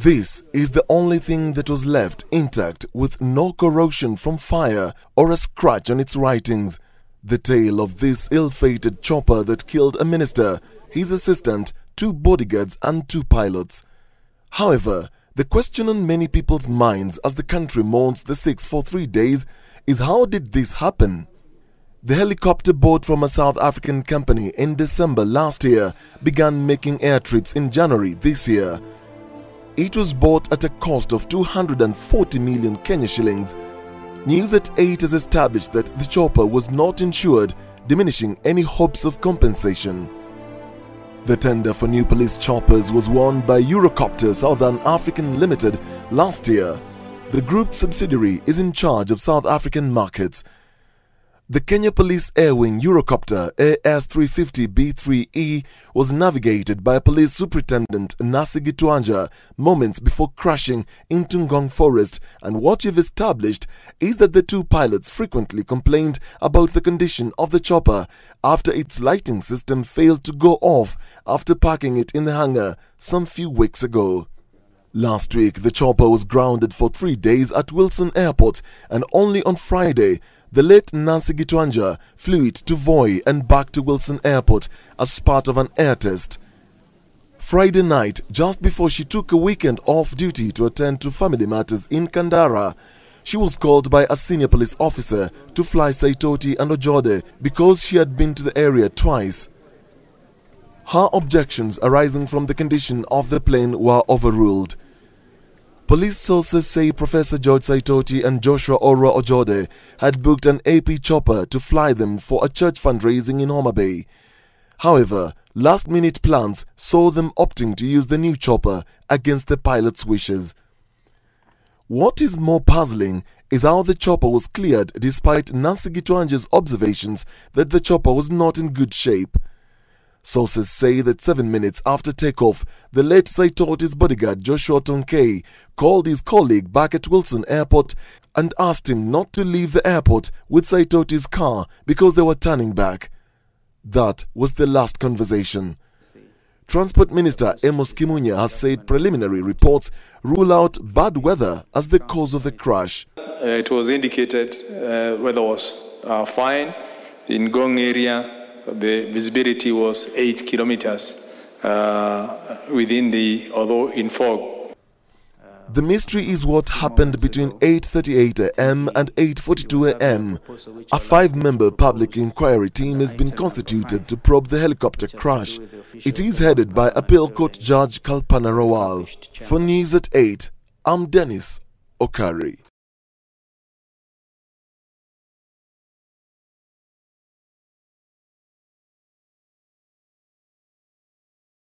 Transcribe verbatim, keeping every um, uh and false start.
This is the only thing that was left intact, with no corrosion from fire or a scratch on its writings. The tale of this ill-fated chopper that killed a minister, his assistant, two bodyguards and two pilots. However, the question on many people's minds as the country mourns the six for three days is, how did this happen? The helicopter bought from a South African company in December last year began making air trips in January this year. It was bought at a cost of two hundred forty million Kenya shillings. News at eight has established that the chopper was not insured, diminishing any hopes of compensation. The tender for new police choppers was won by Eurocopter Southern African Limited last year. The group subsidiary is in charge of South African markets. The Kenya Police Air Wing Eurocopter A S three fifty B three E was navigated by Police Superintendent Nancy Gituanja moments before crashing into Ngong Forest, and what you've established is that the two pilots frequently complained about the condition of the chopper after its lighting system failed to go off after parking it in the hangar some few weeks ago. Last week, the chopper was grounded for three days at Wilson Airport, and only on Friday, the late Nancy Gituanja flew it to Voi and back to Wilson Airport as part of an air test. Friday night, just before she took a weekend off duty to attend to family matters in Kandara, she was called by a senior police officer to fly Saitoti and Ojode because she had been to the area twice. Her objections arising from the condition of the plane were overruled. Police sources say Professor George Saitoti and Joshua Orwa Ojode had booked an A P chopper to fly them for a church fundraising in Homa Bay. However, last-minute plans saw them opting to use the new chopper against the pilot's wishes. What is more puzzling is how the chopper was cleared despite Nancy Gituanja's observations that the chopper was not in good shape. Sources say that seven minutes after takeoff, the late Saitoti's bodyguard Joshua Tonkei called his colleague back at Wilson Airport and asked him not to leave the airport with Saitoti's car because they were turning back. That was the last conversation. Transport Minister Amos Kimunya has said preliminary reports rule out bad weather as the cause of the crash. Uh, it was indicated uh, weather was uh, fine in Ngong area. The visibility was eight kilometers uh, within the, although in fog. The mystery is what happened between eight thirty-eight a m and eight forty-two a m A five-member public inquiry team has been constituted to probe the helicopter crash. It is headed by Appeal Court Judge Kalpana Rawal. For News at eight, I'm Dennis Okari.